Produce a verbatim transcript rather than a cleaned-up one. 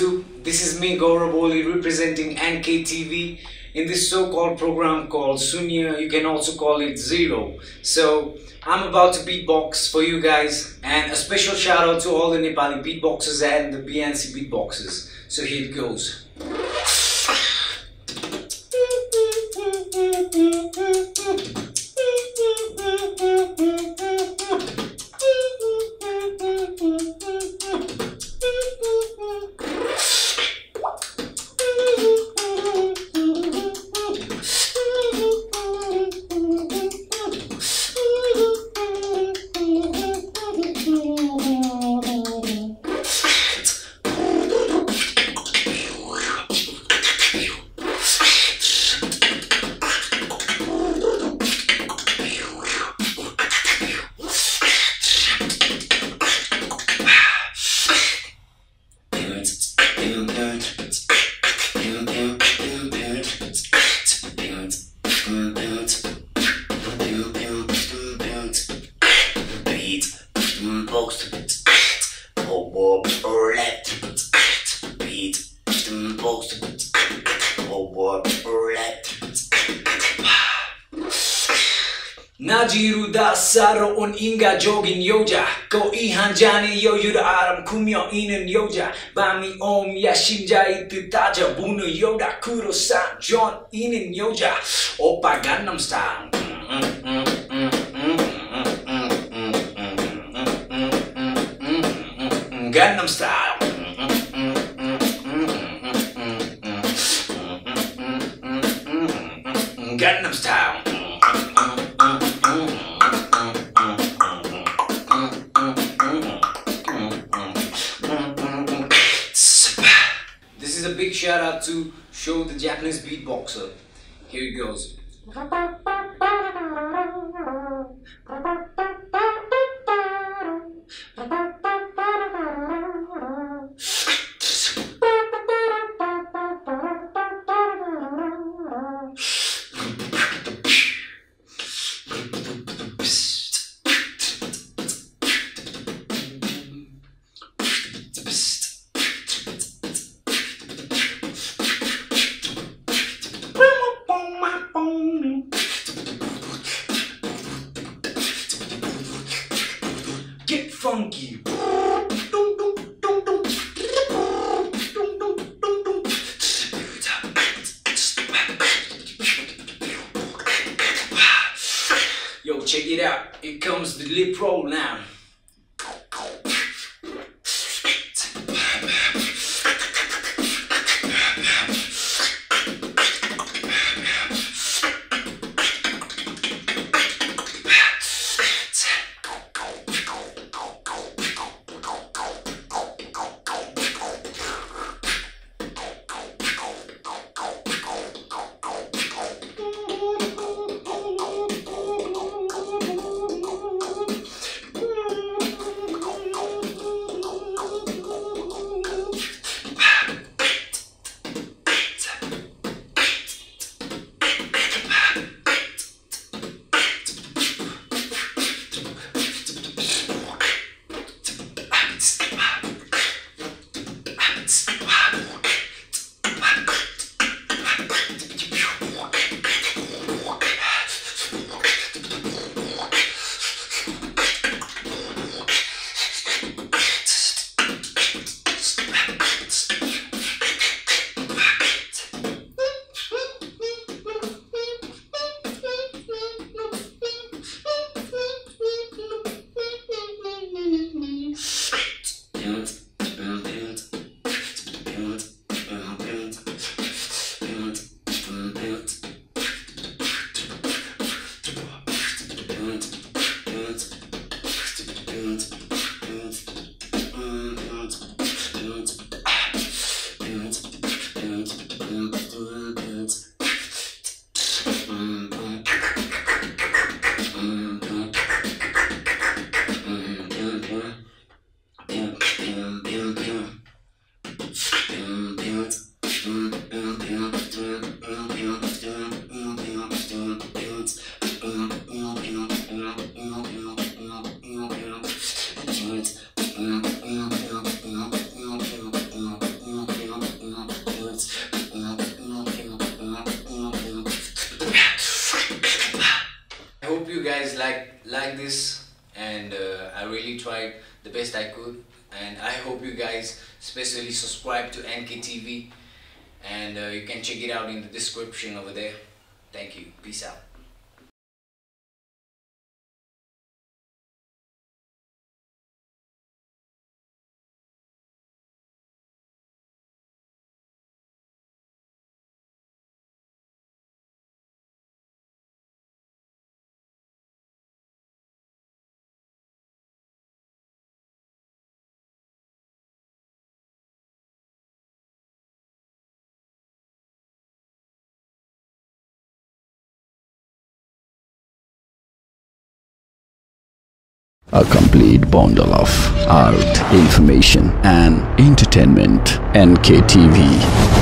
YouTube. This is me, Gaurab Oli, representing N K T V in this so-called program called Shunya. You can also call it Zero. So I'm about to beatbox for you guys, and a special shout out to all the Nepali beatboxers and the B N C beatboxers. So here it goes. Najiru da saro un inga jogin yoja Ko ihan jani yo yura aram kumyo inan yoja Bami om yashinja ititaja Bunu yoda kuro san John inan yoja Opa Gangnam Style Gangnam Style Gangnam Style This is a big shout out to Show the Japanese beatboxer. Here it goes. Get funky. Yo, check it out. Here comes the lip roll now. like this, and uh, I really tried the best I could, and I hope you guys especially subscribe to N K T V, and uh, you can check it out in the description over there. Thank you. Peace out. A complete bundle of art, information and entertainment. N K T V.